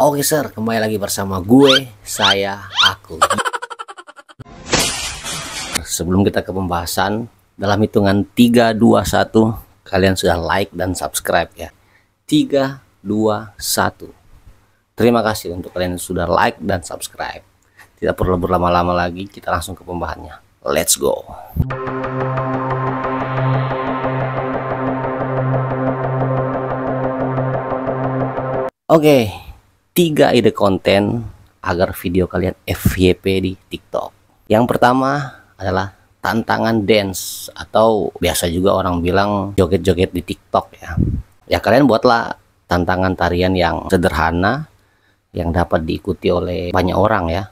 Oke sir, kembali lagi bersama gue, aku. Sebelum kita ke pembahasan, dalam hitungan 3, 2, 1, kalian sudah like dan subscribe ya. 3, 2, 1. Terima kasih untuk kalian yang sudah like dan subscribe. Tidak perlu berlama-lama lagi, kita langsung ke pembahasannya. Let's go. Oke. 3 ide konten agar video kalian FYP di TikTok. Yang pertama adalah tantangan dance, atau biasa juga orang bilang joget-joget di TikTok ya. Ya, kalian buatlah tantangan tarian yang sederhana yang dapat diikuti oleh banyak orang ya.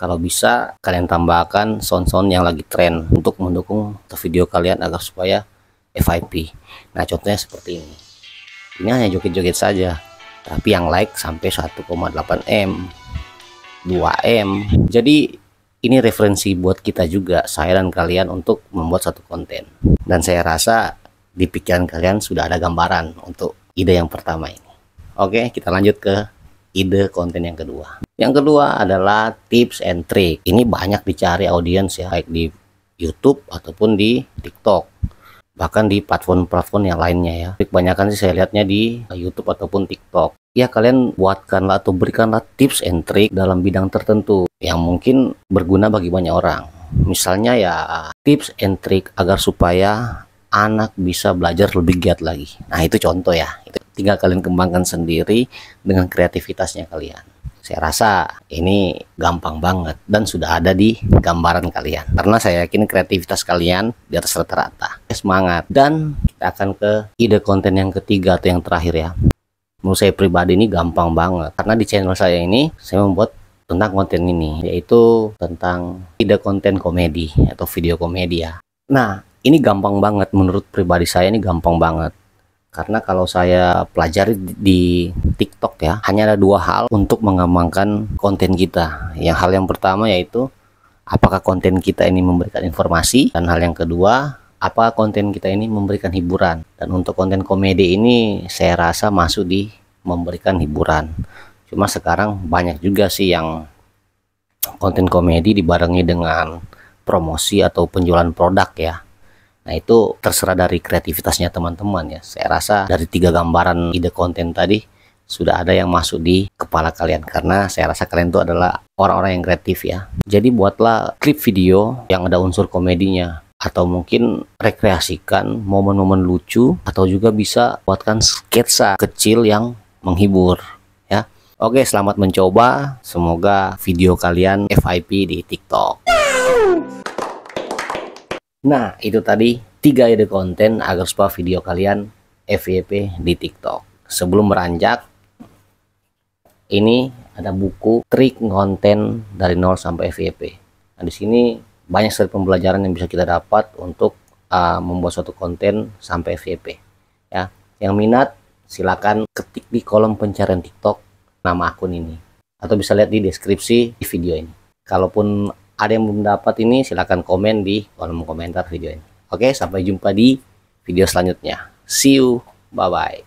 Kalau bisa kalian tambahkan sound-sound yang lagi tren untuk mendukung video kalian agar supaya FYP. Nah, contohnya seperti ini. Ini hanya joget-joget saja, tapi yang like sampai 1,8M 2M. Jadi ini referensi buat kita juga, saya dan kalian, untuk membuat satu konten. Dan saya rasa di pikiran kalian sudah ada gambaran untuk ide yang pertama ini. Oke, kita lanjut ke ide konten yang kedua. Yang kedua adalah tips and trick. Ini banyak dicari audiens ya, baik di YouTube ataupun di TikTok, bahkan di platform-platform yang lainnya ya. Kebanyakan sih saya lihatnya di YouTube ataupun TikTok. Ya, kalian buatkanlah atau berikanlah tips and trick dalam bidang tertentu yang mungkin berguna bagi banyak orang. Misalnya ya, tips and trick agar supaya anak bisa belajar lebih giat lagi. Nah, itu contoh ya. Itu tinggal kalian kembangkan sendiri dengan kreativitasnya kalian. Saya rasa ini gampang banget dan sudah ada di gambaran kalian, karena saya yakin kreativitas kalian di atas rata-rata. Semangat. Dan kita akan ke ide konten yang ketiga atau yang terakhir ya. Menurut saya pribadi ini gampang banget, karena di channel saya ini saya membuat tentang konten ini, yaitu tentang ide konten komedi atau video komedi ya. Nah, ini gampang banget, menurut pribadi saya ini gampang banget. Karena kalau saya pelajari di TikTok ya, hanya ada 2 hal untuk mengembangkan konten kita. Yang hal yang pertama yaitu apakah konten kita ini memberikan informasi, dan hal yang kedua apakah konten kita ini memberikan hiburan. Dan untuk konten komedi ini saya rasa masuk di memberikan hiburan. Cuma sekarang banyak juga sih yang konten komedi dibarengi dengan promosi atau penjualan produk ya. Nah, itu terserah dari kreativitasnya teman-teman ya. Saya rasa dari 3 gambaran ide konten tadi sudah ada yang masuk di kepala kalian, karena saya rasa kalian itu adalah orang-orang yang kreatif ya. Jadi buatlah klip video yang ada unsur komedinya, atau mungkin rekreasikan momen-momen lucu, atau juga bisa buatkan sketsa kecil yang menghibur ya. Oke, selamat mencoba. Semoga video kalian FYP di TikTok. Nah, itu tadi 3 ide konten agar supaya video kalian FYP di TikTok. Sebelum beranjak, ini ada buku trik konten dari 0 sampai FYP. Nah, di sini banyak sekali pembelajaran yang bisa kita dapat untuk membuat suatu konten sampai FYP. Ya, yang minat silakan ketik di kolom pencarian TikTok nama akun ini, atau bisa lihat di deskripsi di video ini. Kalaupun ada yang belum dapat ini, silahkan komen di kolom komentar video ini. Oke, sampai jumpa di video selanjutnya. See you, bye-bye.